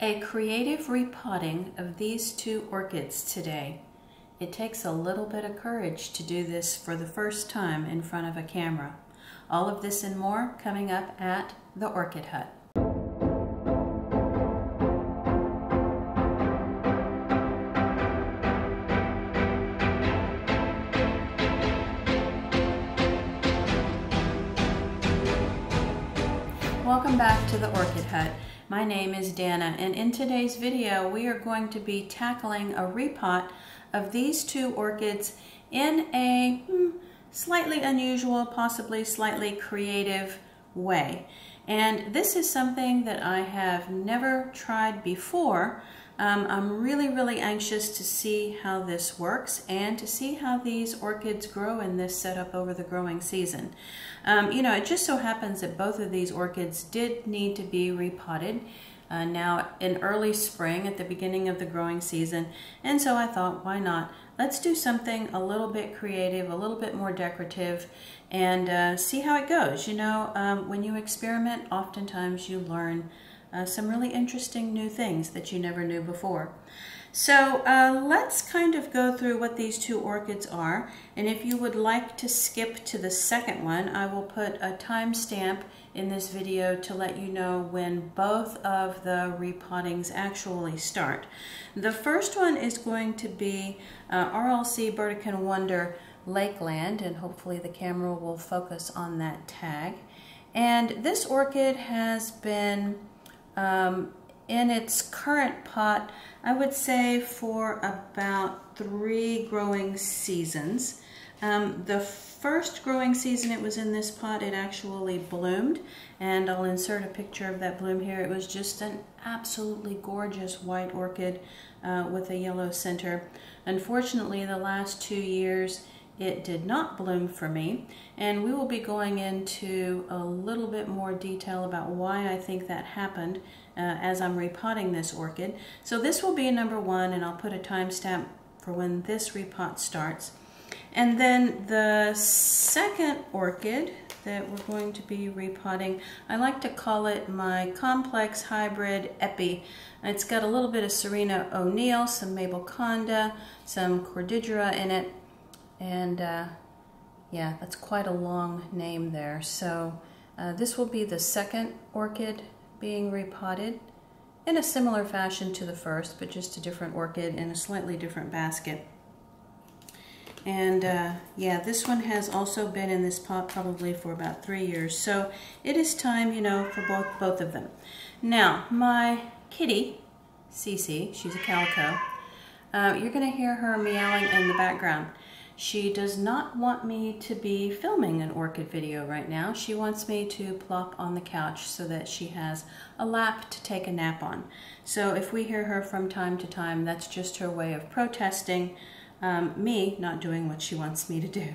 a creative repotting of these two orchids today. It takes a little bit of courage to do this for the first time in front of a camera. All of this and more coming up at The Orchid Hut. Welcome back to The Orchid Hut. My name is Dana, and in today's video we are going to be tackling a repot of these two orchids in a slightly unusual, possibly slightly creative way. And this is something that I have never tried before. I'm really anxious to see how this works and to see how these orchids grow in this setup over the growing season. You know, it just so happens that both of these orchids did need to be repotted now in early spring at the beginning of the growing season, and so I thought, why not? Let's do something a little bit creative, a little bit more decorative, and see how it goes. You know, when you experiment, oftentimes you learn some really interesting new things that you never knew before. So let's kind of go through what these two orchids are, and if you would like to skip to the second one, I will put a timestamp in this video to let you know when both of the repottings actually start. The first one is going to be RLC Burdekin Wonder Lakeland, and hopefully the camera will focus on that tag. And this orchid has been in its current pot, I would say, for about 3 growing seasons. The first growing season it was in this pot, it actually bloomed, and I'll insert a picture of that bloom here. It was just an absolutely gorgeous white orchid with a yellow center. Unfortunately, the last 2 years it did not bloom for me, and we will be going into a little bit more detail about why I think that happened as I'm repotting this orchid. So this will be number one, and I'll put a timestamp for when this repot starts. And then the second orchid that we're going to be repotting, I like to call it my complex hybrid epi. It's got a little bit of Serena O'Neill, some Mabel Conda, some Cordigera in it, and yeah, that's quite a long name there. So this will be the second orchid being repotted in a similar fashion to the first, but just a different orchid in a slightly different basket. And yeah, this one has also been in this pot probably for about 3 years, so it is time, you know, for both of them. Now, my kitty, Cece, she's a calico, you're gonna hear her meowing in the background. She does not want me to be filming an orchid video right now. She wants me to plop on the couch so that she has a lap to take a nap on. So if we hear her from time to time, that's just her way of protesting me not doing what she wants me to do.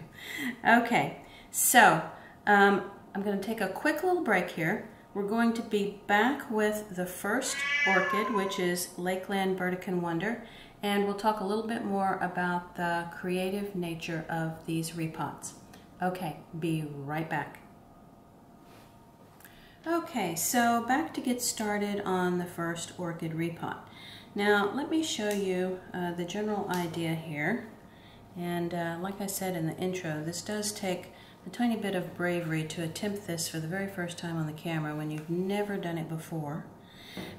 Okay, so I'm going to take a quick little break here. We're going to be back with the first orchid, which is Lakeland Burdekin Wonder, and we'll talk a little bit more about the creative nature of these repots. Okay, be right back. Okay, so back to get started on the first orchid repot. Now, let me show you the general idea here. And like I said in the intro, this does take a tiny bit of bravery to attempt this for the very first time on the camera when you've never done it before.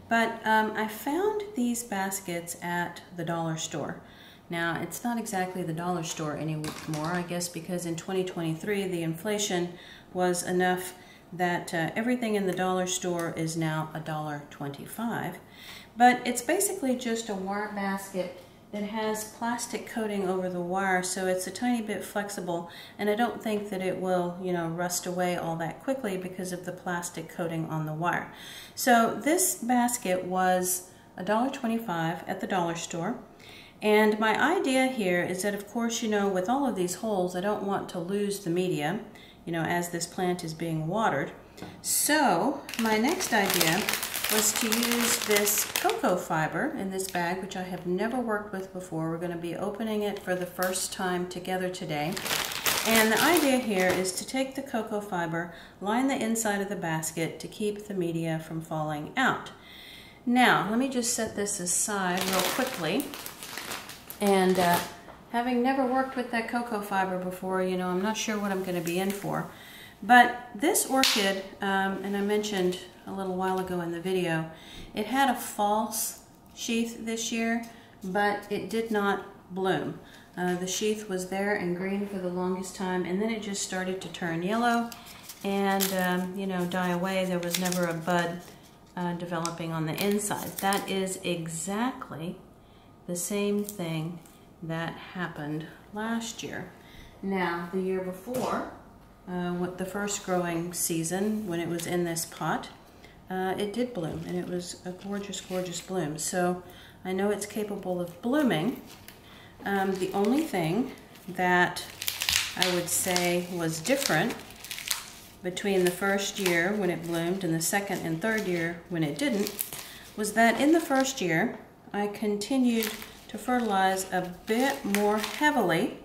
But I found these baskets at the dollar store. Now, it's not exactly the dollar store anymore, I guess, because in 2023 the inflation was enough that everything in the dollar store is now $1.25. But it's basically just a wire basket that has plastic coating over the wire, so it's a tiny bit flexible, and I don't think that it will, you know, rust away all that quickly because of the plastic coating on the wire. So this basket was $1.25 at the dollar store, and my idea here is that, of course, you know, with all of these holes, I don't want to lose the media, you know, as this plant is being watered. So my next idea was to use this Coco Fiber in this bag, which I have never worked with before. We're going to be opening it for the first time together today. And the idea here is to take the Coco Fiber, line the inside of the basket to keep the media from falling out. Now, let me just set this aside real quickly. And having never worked with that cocoa fiber before, you know, I'm not sure what I'm going to be in for. But this orchid, and I mentioned a little while ago in the video, it had a false sheath this year, but it did not bloom. The sheath was there and green for the longest time, and then it just started to turn yellow and, you know, die away. There was never a bud developing on the inside. That is exactly the same thing that happened last year. Now, the year before, with the first growing season, when it was in this pot, it did bloom, and it was a gorgeous, gorgeous bloom. So I know it's capable of blooming. The only thing that I would say was different between the first year when it bloomed and the second and third year when it didn't was that in the first year I continued to fertilize a bit more heavily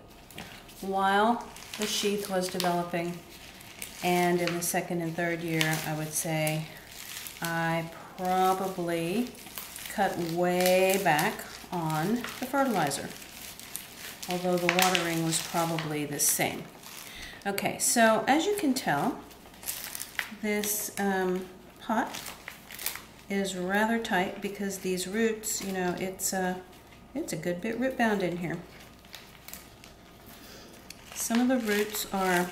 while the sheath was developing, and in the second and third year I would say I probably cut way back on the fertilizer, although the watering was probably the same. Okay, so as you can tell, this pot is rather tight because these roots, you know, it's a good bit root bound in here. Some of the roots are,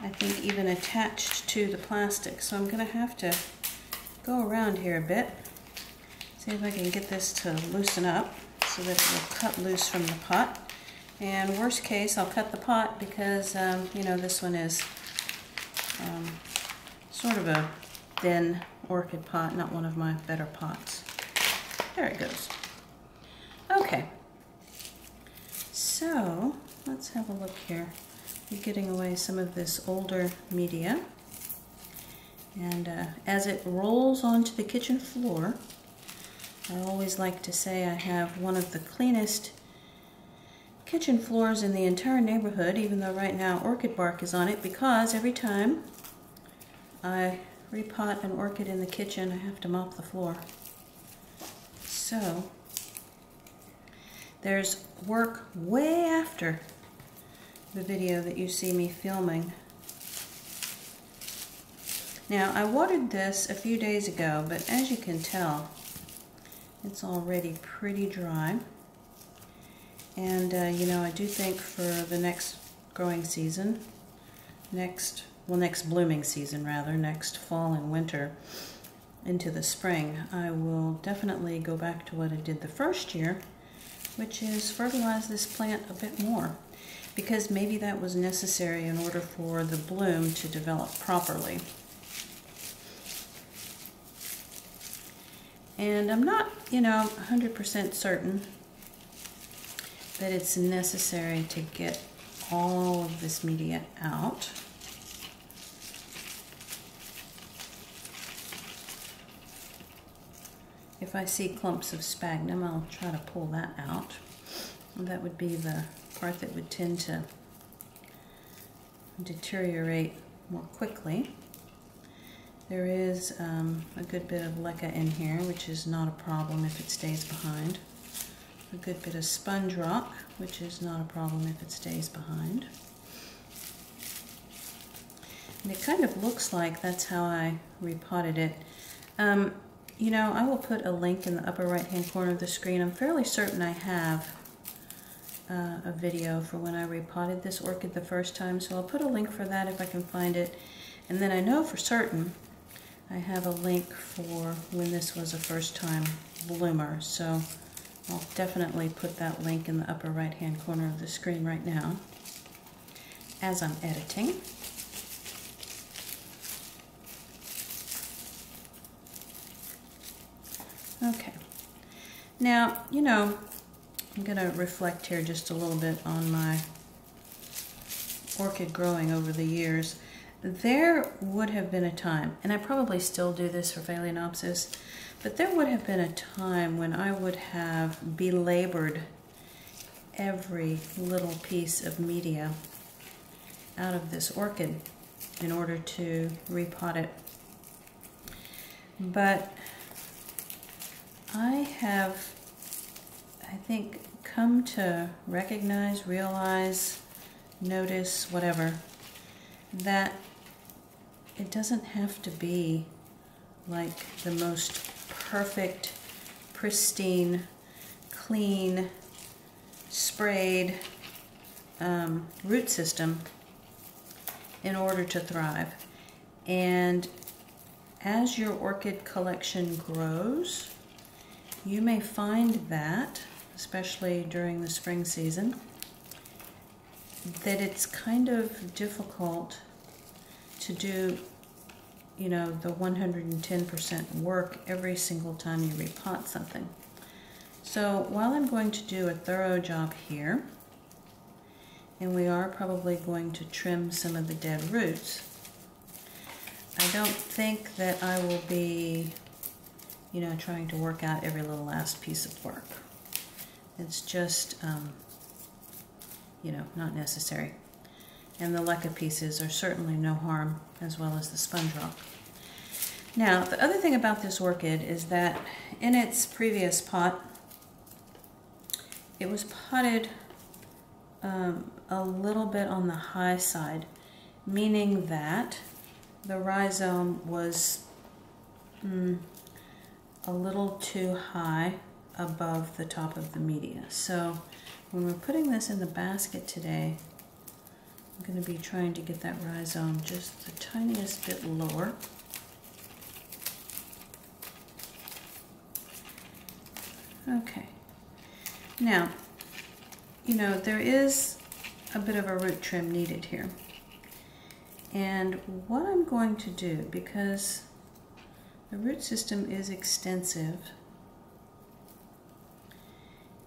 I think, even attached to the plastic, so I'm going to have to go around here a bit, see if I can get this to loosen up so that it will cut loose from the pot. And worst case, I'll cut the pot because, you know, this one is sort of a thin orchid pot, not one of my better pots. There it goes. Okay, so let's have a look here. We're getting away some of this older media. And as it rolls onto the kitchen floor, I always like to say I have one of the cleanest kitchen floors in the entire neighborhood, even though right now orchid bark is on it, because every time I repot an orchid in the kitchen, I have to mop the floor. So there's work way after the video that you see me filming. Now, I watered this a few days ago, but as you can tell, it's already pretty dry. And, you know, I do think for the next growing season, next blooming season rather, next fall and winter into the spring, I will definitely go back to what I did the first year, which is fertilize this plant a bit more, because maybe that was necessary in order for the bloom to develop properly. And I'm not, you know, 100% certain that it's necessary to get all of this media out. If I see clumps of sphagnum, I'll try to pull that out. And that would be the part that would tend to deteriorate more quickly. There is a good bit of LECA in here, which is not a problem if it stays behind. A good bit of sponge rock, which is not a problem if it stays behind. And it kind of looks like that's how I repotted it. You know, I will put a link in the upper right-hand corner of the screen. I'm fairly certain I have a video for when I repotted this orchid the first time, so I'll put a link for that if I can find it. And then I know for certain I have a link for when this was a first-time bloomer, so I'll definitely put that link in the upper right-hand corner of the screen right now as I'm editing. Okay. Now, you know, I'm going to reflect here just a little bit on my orchid growing over the years. There would have been a time, and I probably still do this for Phalaenopsis, but there would have been a time when I would have belabored every little piece of media out of this orchid in order to repot it. but I have, I think, come to recognize, realize, notice, whatever, that it doesn't have to be like the most perfect, pristine, clean, sprayed root system in order to thrive. And as your orchid collection grows, you may find that, especially during the spring season, that it's kind of difficult to do, you know, the 110% work every single time you repot something. So while I'm going to do a thorough job here, and we are probably going to trim some of the dead roots, I don't think that I will be, you know, trying to work out every little last piece of work. It's just, you know, not necessary. And the LECA pieces are certainly no harm, as well as the sponge rock. Now, the other thing about this orchid is that in its previous pot, it was potted a little bit on the high side, meaning that the rhizome was a little too high above the top of the media. So when we're putting this in the basket today, I'm going to be trying to get that rhizome just the tiniest bit lower. Okay. Now, you know, there is a bit of a root trim needed here. And what I'm going to do, because the root system is extensive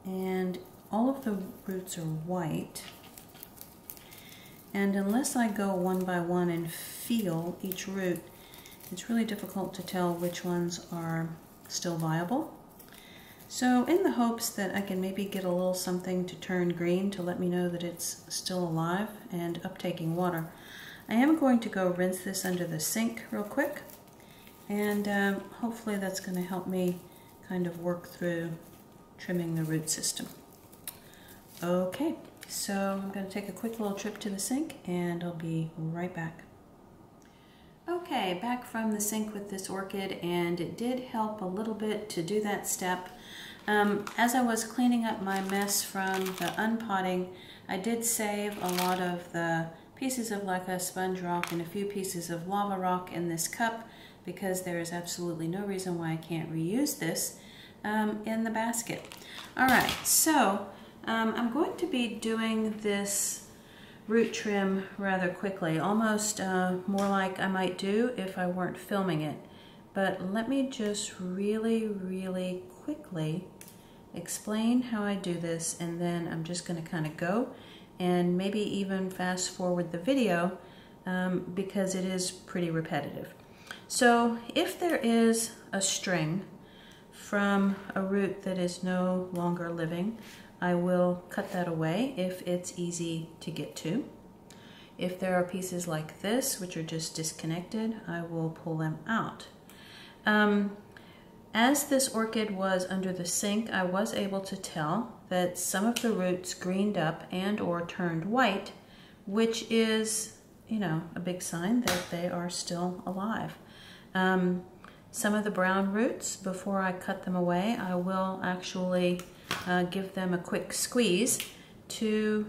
and all of the roots are white, and unless I go one by one and feel each root, it's really difficult to tell which ones are still viable. So in the hopes that I can maybe get a little something to turn green to let me know that it's still alive and uptaking water, I am going to go rinse this under the sink real quick, and hopefully that's going to help me kind of work through trimming the root system. Okay. So I'm going to take a quick little trip to the sink and I'll be right back. Okay, back from the sink with this orchid, and it did help a little bit to do that step. As I was cleaning up my mess from the unpotting, I did save a lot of the pieces of LECA, sponge rock, and a few pieces of lava rock in this cup, because there is absolutely no reason why I can't reuse this in the basket. All right, so I'm going to be doing this root trim rather quickly, almost more like I might do if I weren't filming it. But let me just really, really quickly explain how I do this, and then I'm just going to kind of go and maybe even fast forward the video because it is pretty repetitive. So if there is a string from a root that is no longer living, I will cut that away if it's easy to get to. If there are pieces like this, which are just disconnected, I will pull them out. As this orchid was under the sink, I was able to tell that some of the roots greened up and or turned white, which is, you know, a big sign that they are still alive. Some of the brown roots, before I cut them away, I will actually give them a quick squeeze to,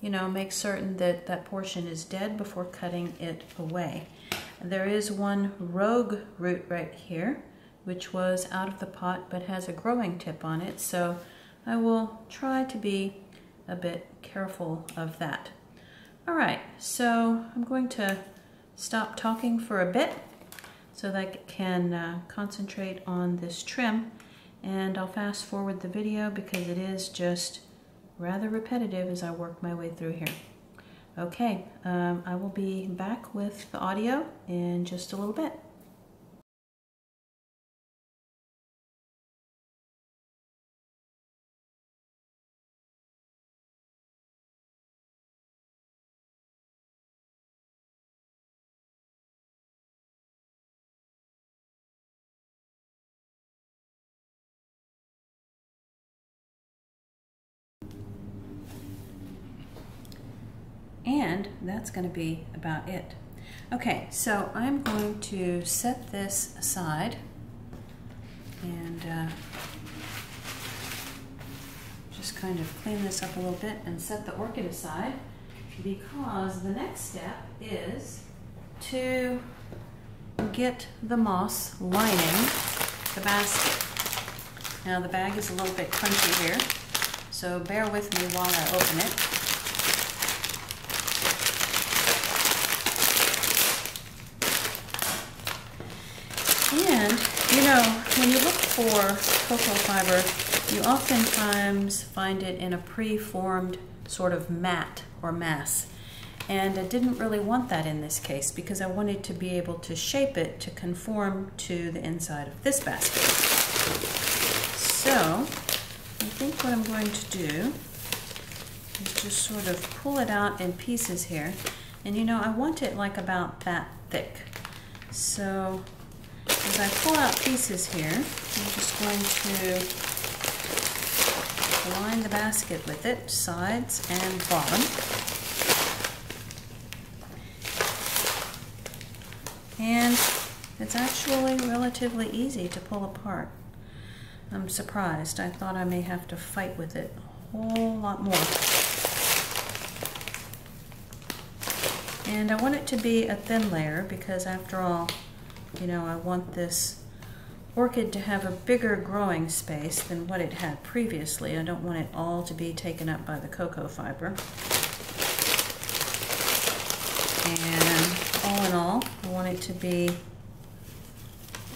you know, make certain that that portion is dead before cutting it away. There is one rogue root right here, which was out of the pot but has a growing tip on it, so I will try to be a bit careful of that. All right, so I'm going to stop talking for a bit so that I can concentrate on this trim. And I'll fast forward the video because it is just rather repetitive as I work my way through here. Okay, I will be back with the audio in just a little bit. And that's going to be about it. Okay, so I'm going to set this aside and just kind of clean this up a little bit and set the orchid aside, because the next step is to get the moss lining the basket. Now the bag is a little bit crunchy here, so bear with me while I open it. And, you know, when you look for coco fiber, you oftentimes find it in a pre-formed sort of mat or mass. And I didn't really want that in this case, because I wanted to be able to shape it to conform to the inside of this basket. So, I think what I'm going to do is just sort of pull it out in pieces here. And, you know, I want it like about that thick. So, as I pull out pieces here, I'm just going to line the basket with it, sides and bottom. And it's actually relatively easy to pull apart. I'm surprised. I thought I may have to fight with it a whole lot more. And I want it to be a thin layer, because after all, you know, I want this orchid to have a bigger growing space than what it had previously. I don't want it all to be taken up by the coco fiber. And all in all, I want it to be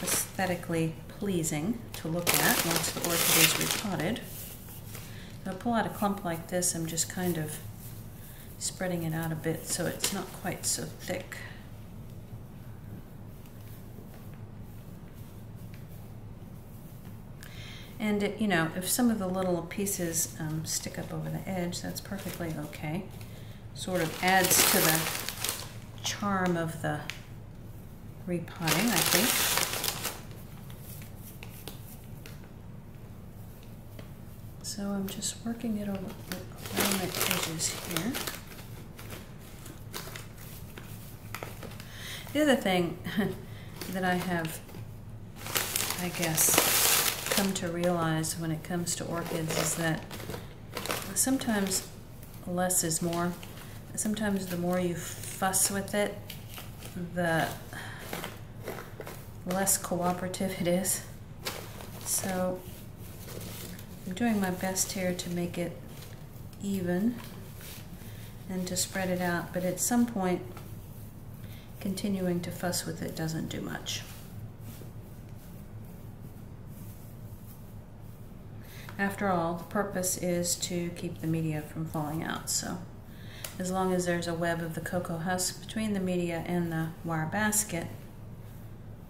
aesthetically pleasing to look at once the orchid is repotted. If I pull out a clump like this, I'm just kind of spreading it out a bit so it's not quite so thick. And, it, you know, if some of the little pieces stick up over the edge, that's perfectly okay. Sort of adds to the charm of the repotting, I think. So I'm just working it around the edges here. The other thing that I have, I guess, come to realize when it comes to orchids is that sometimes less is more. Sometimes the more you fuss with it, the less cooperative it is. So I'm doing my best here to make it even and to spread it out, but at some point continuing to fuss with it doesn't do much. After all, the purpose is to keep the media from falling out, so as long as there's a web of the coco husk between the media and the wire basket,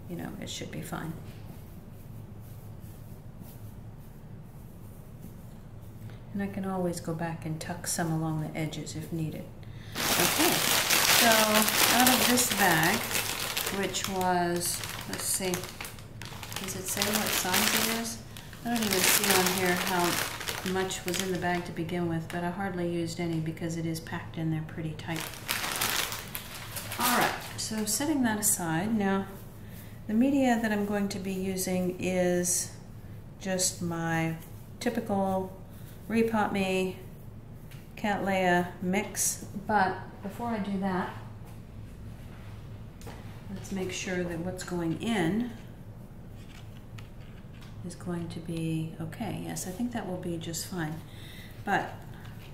you know, it should be fine. And I can always go back and tuck some along the edges if needed. Okay, so out of this bag, which was, let's see, does it say what size it is? I don't even see on here how much was in the bag to begin with, but I hardly used any because it is packed in there pretty tight. Alright, so setting that aside, now the media that I'm going to be using is just my typical Repot Me Cattleya mix, but before I do that, let's make sure that what's going in is going to be okay. Yes, I think that will be just fine. But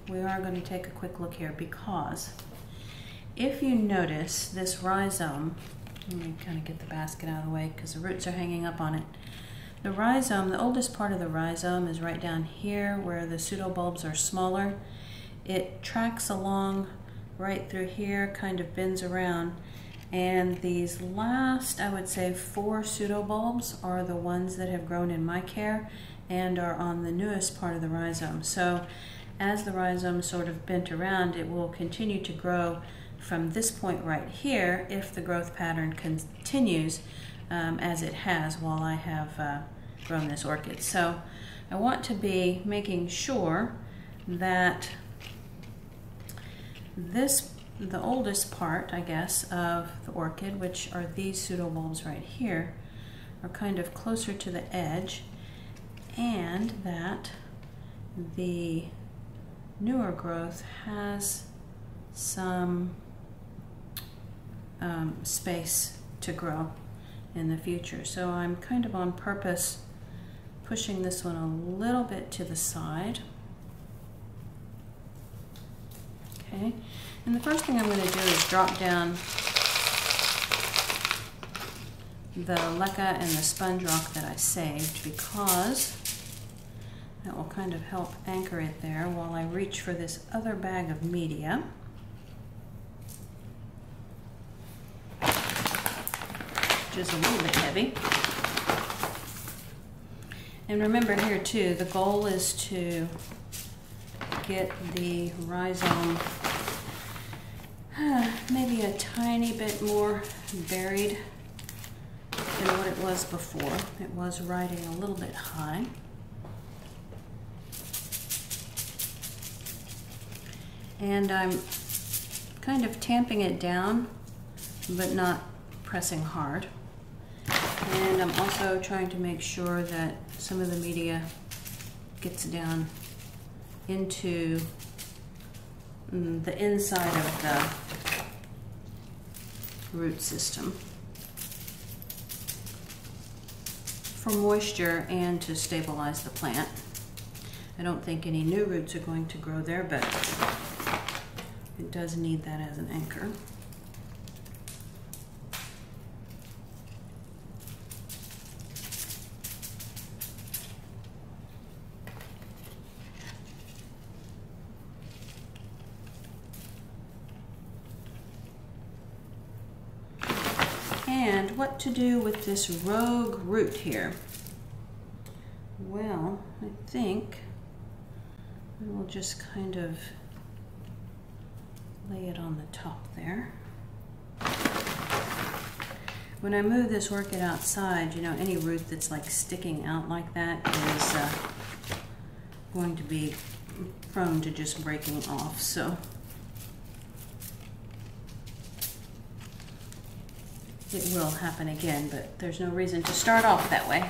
we are going to take a quick look here, because if you notice this rhizome, let me kind of get the basket out of the way because the roots are hanging up on it. The rhizome, the oldest part of the rhizome is right down here where the pseudobulbs are smaller. It tracks along right through here, kind of bends around. And these last, I would say, 4 pseudobulbs are the ones that have grown in my care and are on the newest part of the rhizome. So as the rhizome sort of bent around, it will continue to grow from this point right here if the growth pattern continues as it has while I have grown this orchid. So I want to be making sure that this the oldest part, I guess, of the orchid, which are these pseudobulbs right here, are kind of closer to the edge, and that the newer growth has some space to grow in the future. So I'm kind of on purpose pushing this one a little bit to the side. Okay, and the first thing I'm going to do is drop down the LECA and the sponge rock that I saved, because that will kind of help anchor it there while I reach for this other bag of media. Which is a little bit heavy. And remember here too, the goal is to get the rhizome maybe a tiny bit more buried than what it was before. It was riding a little bit high. And I'm kind of tamping it down, but not pressing hard. And I'm also trying to make sure that some of the media gets down into the inside of the root system for moisture and to stabilize the plant. I don't think any new roots are going to grow there, but it does need that as an anchor. And what to do with this rogue root here? Well, I think I will just kind of lay it on the top there. When I move this orchid outside, you know, any root that's like sticking out like that is going to be prone to just breaking off. So it will happen again, but there's no reason to start off that way.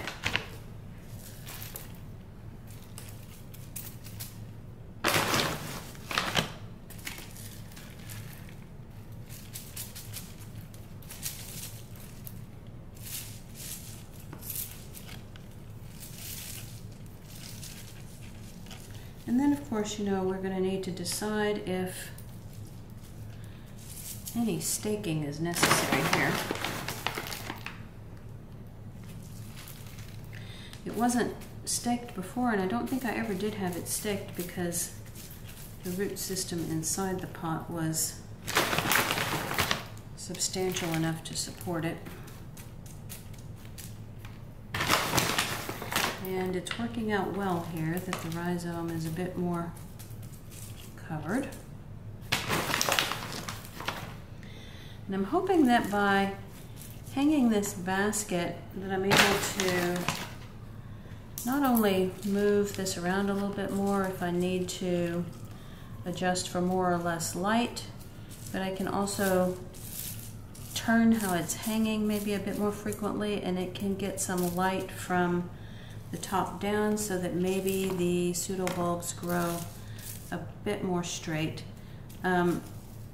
And then, of course, you know, we're going to need to decide if any staking is necessary here. It wasn't staked before, and I don't think I ever did have it staked because the root system inside the pot was substantial enough to support it. And it's working out well here that the rhizome is a bit more covered. And I'm hoping that by hanging this basket that I'm able to not only move this around a little bit more if I need to adjust for more or less light, but I can also turn how it's hanging maybe a bit more frequently, and it can get some light from the top down so that maybe the pseudobulbs grow a bit more straight.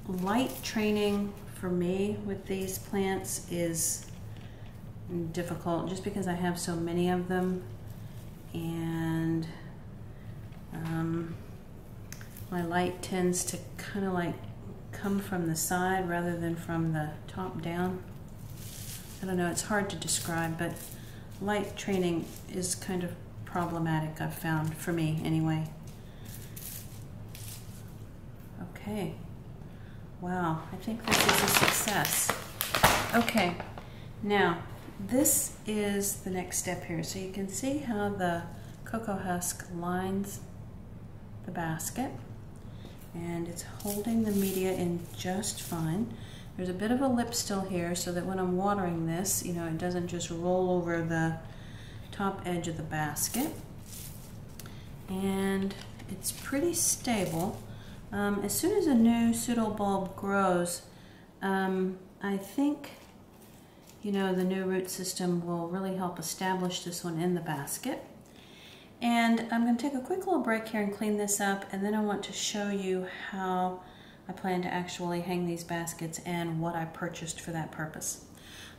Light training for me with these plants is difficult just because I have so many of them, and my light tends to kind of like come from the side rather than from the top down. I don't know, it's hard to describe, but light training is kind of problematic, I've found, for me anyway. Okay. Wow, I think this is a success. Okay, now this is the next step here. So you can see how the cocoa husk lines the basket, and it's holding the media in just fine. There's a bit of a lip still here so that when I'm watering this, you know, it doesn't just roll over the top edge of the basket. And it's pretty stable. As soon as a new pseudobulb grows, I think, you know, the new root system will really help establish this one in the basket. And I'm going to take a quick little break here and clean this up, and then I want to show you how I plan to actually hang these baskets and what I purchased for that purpose.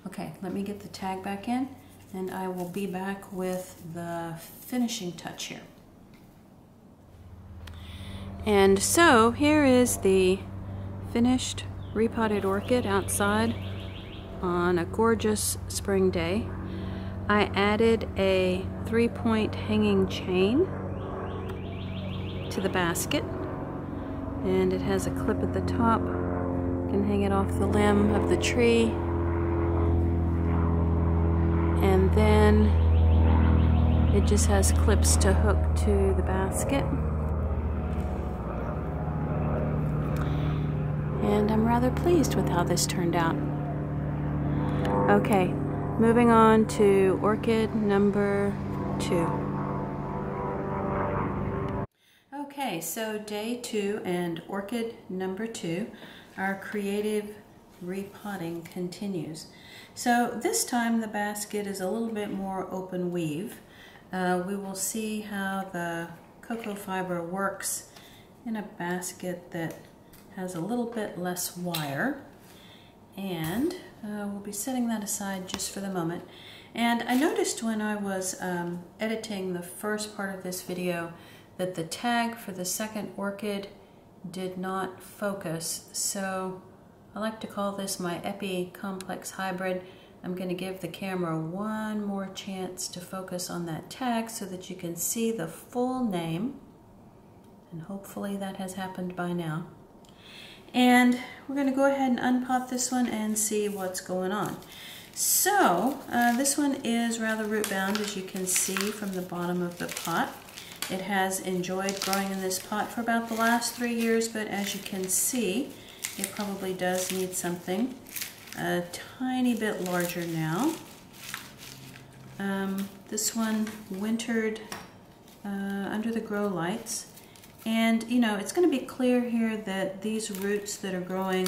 Okay, let me get the tag back in, and I will be back with the finishing touch here. And so here is the finished repotted orchid outside on a gorgeous spring day. I added a 3-point hanging chain to the basket, and it has a clip at the top. You can hang it off the limb of the tree, and then it just has clips to hook to the basket. And I'm rather pleased with how this turned out. Okay, moving on to orchid number 2. Okay, so day 2 and orchid number 2, our creative repotting continues. So this time the basket is a little bit more open weave. We will see how the coco fiber works in a basket that has a little bit less wire, and we'll be setting that aside just for the moment. And I noticed when I was editing the first part of this video that the tag for the second orchid did not focus, so I like to call this my epi complex hybrid. I'm going to give the camera one more chance to focus on that tag so that you can see the full name, and hopefully that has happened by now. And we're going to go ahead and unpop this one and see what's going on. So this one is rather root bound, as you can see from the bottom of the pot. It has enjoyed growing in this pot for about the last 3 years, but as you can see, it probably does need something a tiny bit larger now. This one wintered under the grow lights. And, you know, it's going to be clear here that these roots that are growing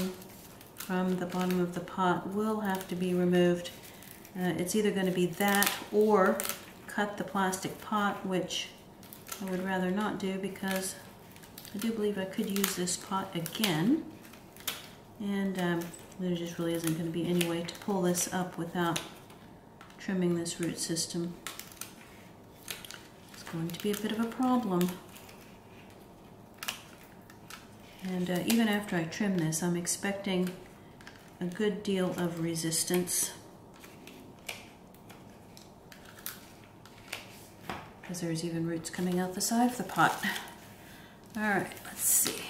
from the bottom of the pot will have to be removed. It's either going to be that or cut the plastic pot, which I would rather not do because I do believe I could use this pot again. And there just really isn't going to be any way to pull this up without trimming this root system. It's going to be a bit of a problem. And even after I trim this, I'm expecting a good deal of resistance, because there's even roots coming out the side of the pot. All right, let's see.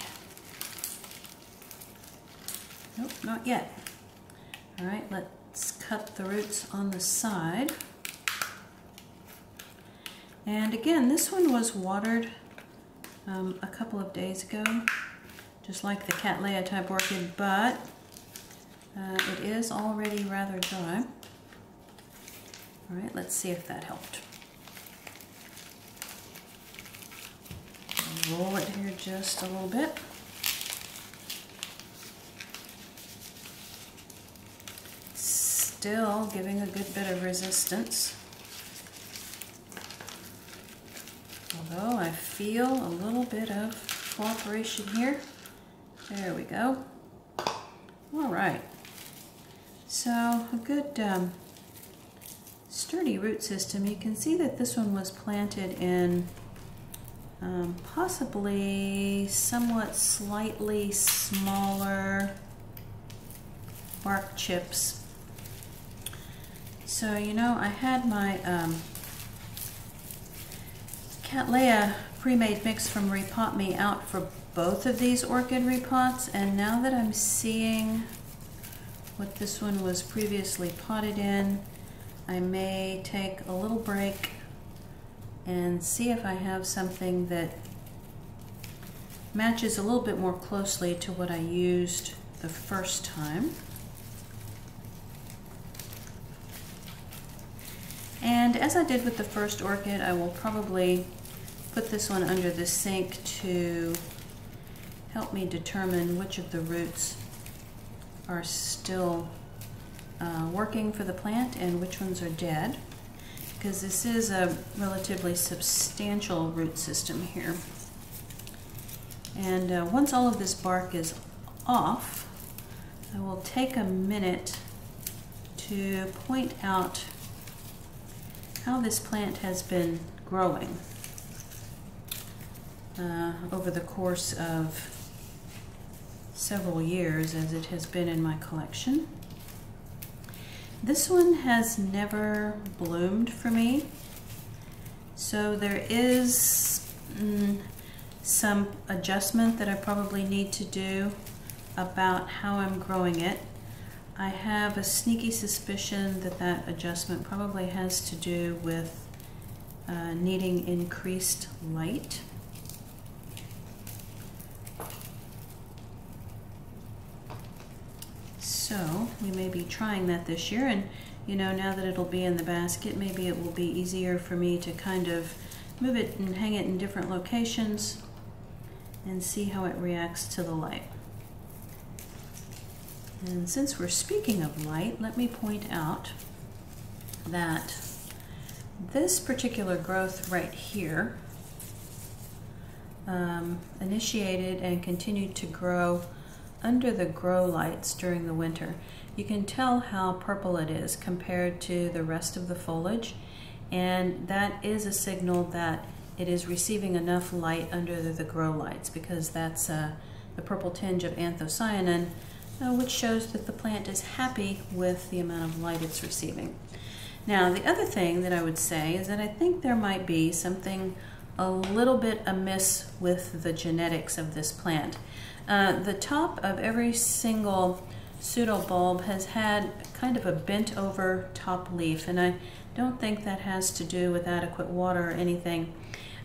Nope, not yet. All right, let's cut the roots on the side. And again, this one was watered a couple of days ago, just like the Cattleya type orchid, but it is already rather dry. All right, let's see if that helped. Roll it here just a little bit. Still giving a good bit of resistance. Although I feel a little bit of cooperation here. There we go. All right. So a good sturdy root system. You can see that this one was planted in possibly somewhat slightly smaller bark chips. So, you know, I had my Cattleya pre-made mix from Repot Me out for both of these orchid repots, and now that I'm seeing what this one was previously potted in, I may take a little break and see if I have something that matches a little bit more closely to what I used the first time. And as I did with the first orchid, I will probably put this one under the sink to help me determine which of the roots are still working for the plant and which ones are dead, because this is a relatively substantial root system here. And once all of this bark is off, I will take a minute to point out how this plant has been growing over the course of several years as it has been in my collection. This one has never bloomed for me, so there is some adjustment that I probably need to do about how I'm growing it. I have a sneaky suspicion that that adjustment probably has to do with needing increased light. So we may be trying that this year, and you know, now that it'll be in the basket, maybe it will be easier for me to kind of move it and hang it in different locations and see how it reacts to the light. And since we're speaking of light, let me point out that this particular growth right here initiated and continued to grow under the grow lights during the winter. You can tell how purple it is compared to the rest of the foliage, and that is a signal that it is receiving enough light under the grow lights, because that's the purple tinge of anthocyanin, which shows that the plant is happy with the amount of light it's receiving. Now, the other thing that I would say is that I think there might be something a little bit amiss with the genetics of this plant. The top of every single pseudobulb has had kind of a bent over top leaf, and I don't think that has to do with adequate water or anything.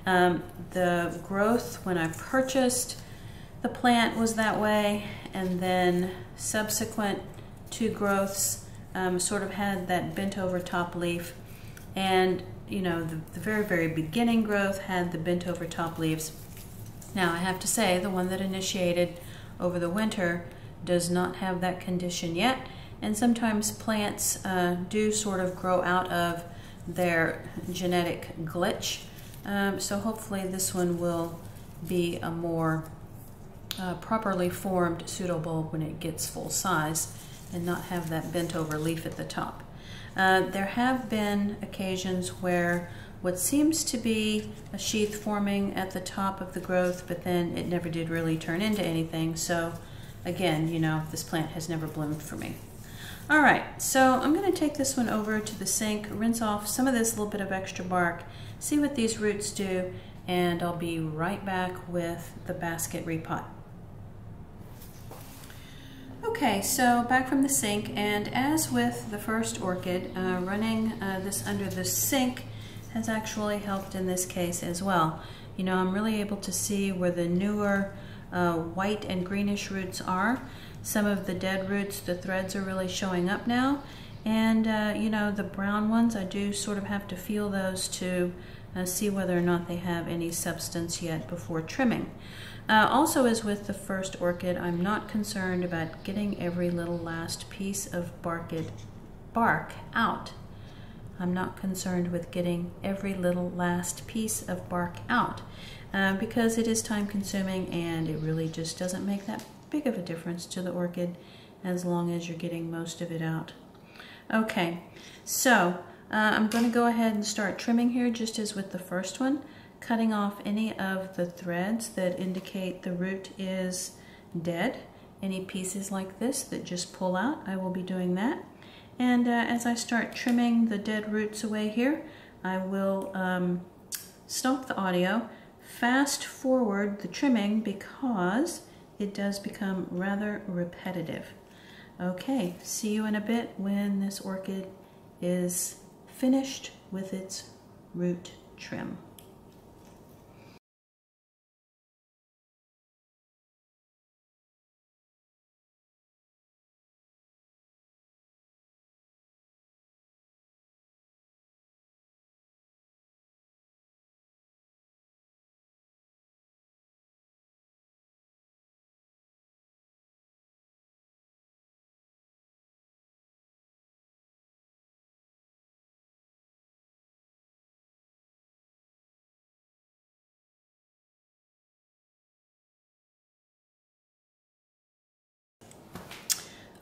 The growth when I purchased the plant was that way, and then subsequent two growths sort of had that bent over top leaf, and you know, the very, very beginning growth had the bent over top leaves. Now, I have to say, the one that initiated over the winter does not have that condition yet, and sometimes plants do sort of grow out of their genetic glitch, so hopefully this one will be a more properly formed pseudobulb when it gets full size and not have that bent over leaf at the top. There have been occasions where what seems to be a sheath forming at the top of the growth, but then it never did really turn into anything. So again, you know, this plant has never bloomed for me. All right, so I'm going to take this one over to the sink, rinse off some of this little bit of extra bark, see what these roots do, and I'll be right back with the basket repot. Okay, so back from the sink, and as with the first orchid, running this under the sink has actually helped in this case as well. You know, I'm really able to see where the newer white and greenish roots are. Some of the dead roots, the threads are really showing up now. And, you know, the brown ones, I do sort of have to feel those to see whether or not they have any substance yet before trimming. Also, as with the first orchid, I'm not concerned about getting every little last piece of bark out. I'm not concerned with getting every little last piece of bark out because it is time consuming, and it really just doesn't make that big of a difference to the orchid as long as you're getting most of it out. Okay, so I'm going to go ahead and start trimming here, just as with the first one, cutting off any of the threads that indicate the root is dead. Any pieces like this that just pull out, I will be doing that. And as I start trimming the dead roots away here, I will stop the audio, fast forward the trimming because it does become rather repetitive. Okay, see you in a bit when this orchid is finished with its root trim.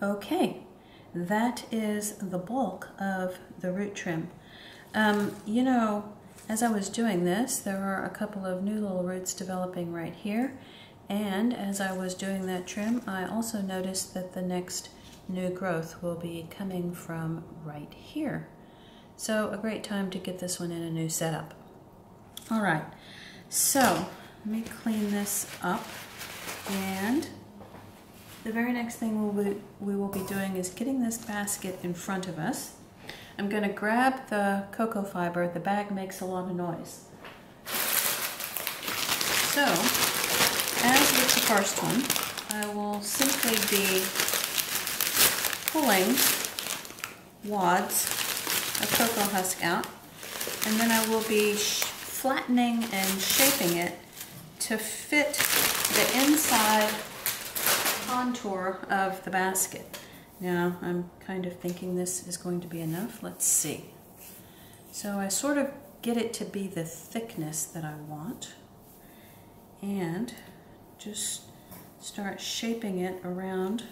Okay, that is the bulk of the root trim. You know, as I was doing this, there are a couple of new little roots developing right here. And as I was doing that trim, I also noticed that the next new growth will be coming from right here. So a great time to get this one in a new setup. All right, so let me clean this up. And the very next thing we will be doing is getting this basket in front of us. I'm going to grab the coco fiber. The bag makes a lot of noise. So, as with the first one, I will simply be pulling wads of cocoa husk out, and then I will be flattening and shaping it to fit the inside contour of the basket. Now, I'm kind of thinking this is going to be enough. Let's see. So I sort of get it to be the thickness that I want, and just start shaping it around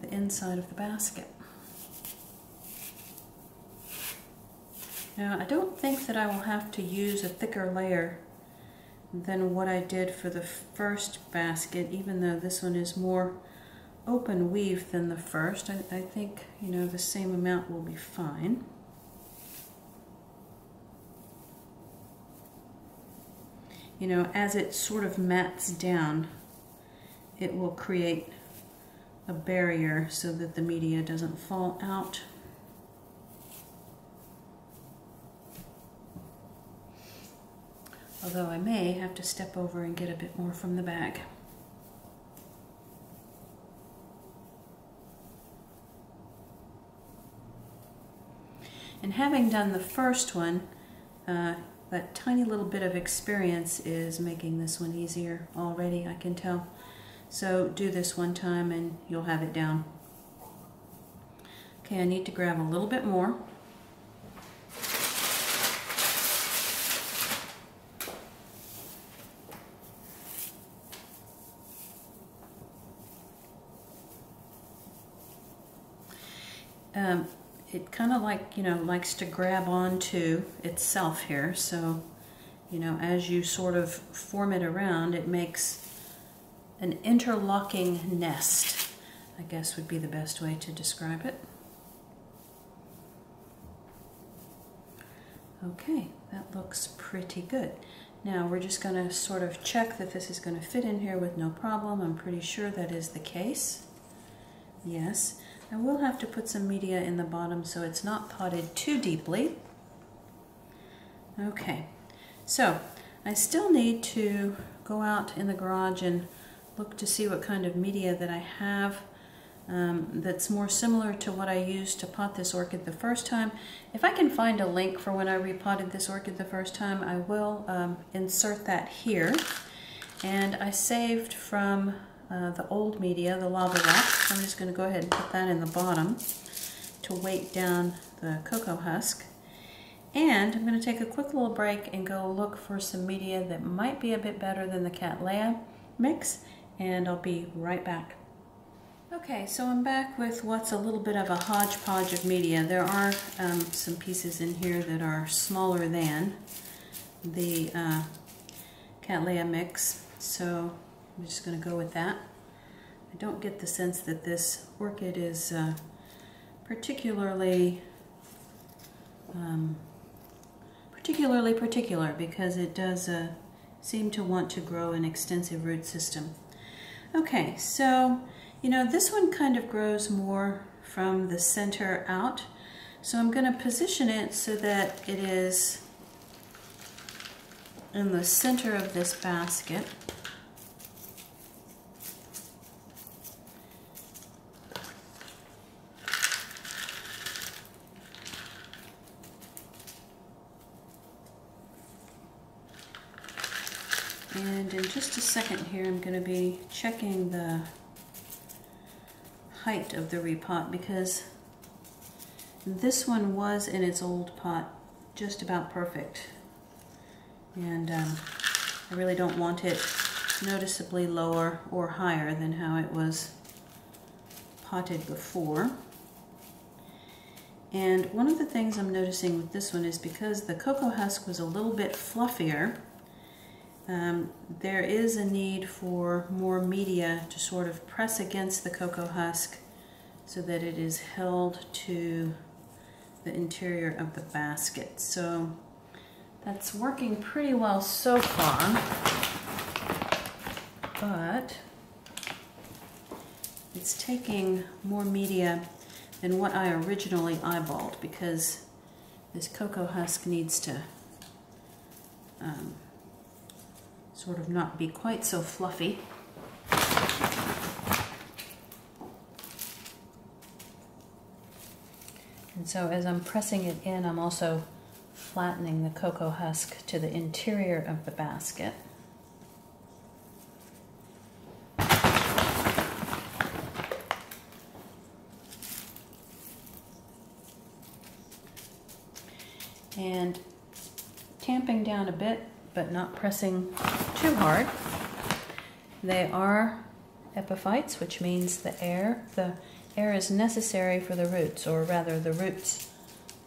the inside of the basket. Now, I don't think that I will have to use a thicker layer than what I did for the first basket, even though this one is more open weave than the first. I think, you know, the same amount will be fine. You know, as it sort of mats down, it will create a barrier so that the media doesn't fall out. Although I may have to step over and get a bit more from the bag. And having done the first one, that tiny little bit of experience is making this one easier already, I can tell. So do this one time and you'll have it down. Okay, I need to grab a little bit more. It kind of, like, you know, likes to grab onto itself here, so, you know, as you sort of form it around, it makes an interlocking nest, I guess would be the best way to describe it. Okay, that looks pretty good. Now we're just going to sort of check that this is going to fit in here with no problem. I'm pretty sure that is the case. Yes. I will have to put some media in the bottom so it's not potted too deeply. Okay, so I still need to go out in the garage and look to see what kind of media that I have that's more similar to what I used to pot this orchid the first time. If I can find a link for when I repotted this orchid the first time, I will insert that here. And I saved from the old media, the lava rock. I'm just going to go ahead and put that in the bottom to weight down the cocoa husk. And I'm going to take a quick little break and go look for some media that might be a bit better than the Cattleya mix, and I'll be right back. Okay, so I'm back with what's a little bit of a hodgepodge of media. There are some pieces in here that are smaller than the Cattleya mix, so I'm just going to go with that. I don't get the sense that this orchid is particularly particular, because it does seem to want to grow an extensive root system. Okay, so, you know, this one kind of grows more from the center out, so I'm going to position it so that it is in the center of this basket. And in just a second here, I'm going to be checking the height of the repot, because this one was in its old pot just about perfect. And I really don't want it noticeably lower or higher than how it was potted before. And one of the things I'm noticing with this one is because the cocoa husk was a little bit fluffier, there is a need for more media to sort of press against the cocoa husk so that it is held to the interior of the basket. So that's working pretty well so far, but it's taking more media than what I originally eyeballed, because this cocoa husk needs to sort of not be quite so fluffy. And so as I'm pressing it in, I'm also flattening the cocoa husk to the interior of the basket. And tamping down a bit, but not pressing too hard. They are epiphytes, which means the air is necessary for the roots, or rather the roots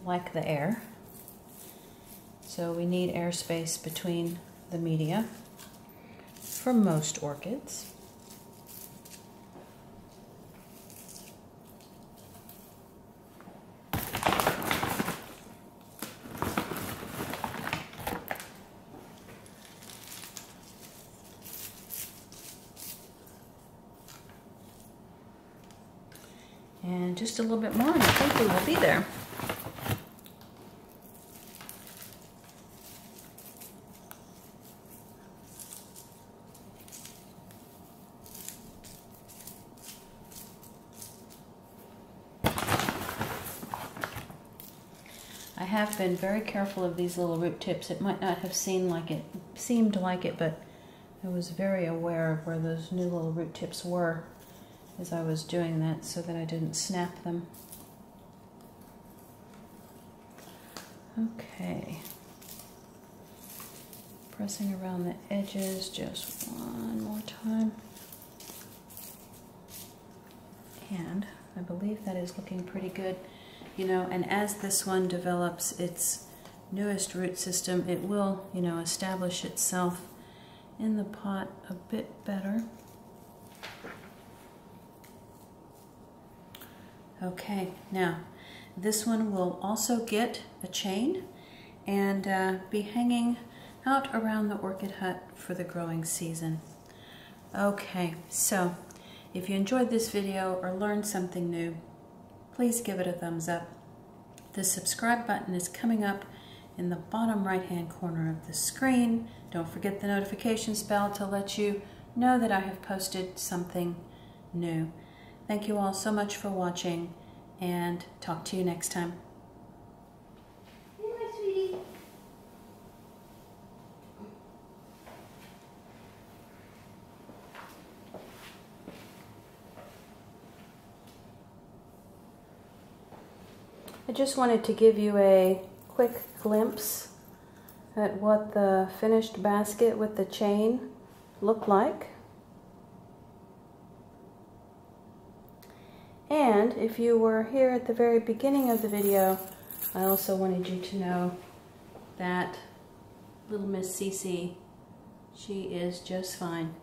like the air. So we need air space between the media for most orchids. And just a little bit more, and I think we will be there. I have been very careful of these little root tips. It might not have seemed like it, but I was very aware of where those new little root tips were as I was doing that, so that I didn't snap them. Okay. Pressing around the edges just one more time. And I believe that is looking pretty good. You know, and as this one develops its newest root system, it will, you know, establish itself in the pot a bit better. Okay, now this one will also get a chain and be hanging out around the Orchid Hut for the growing season. Okay, so if you enjoyed this video or learned something new, please give it a thumbs up. The subscribe button is coming up in the bottom right hand corner of the screen. Don't forget the notifications bell to let you know that I have posted something new. Thank you all so much for watching, and talk to you next time. Here, my sweetie. I just wanted to give you a quick glimpse at what the finished basket with the chain looked like. And if you were here at the very beginning of the video, I also wanted you to know that little Miss Cece, she is just fine.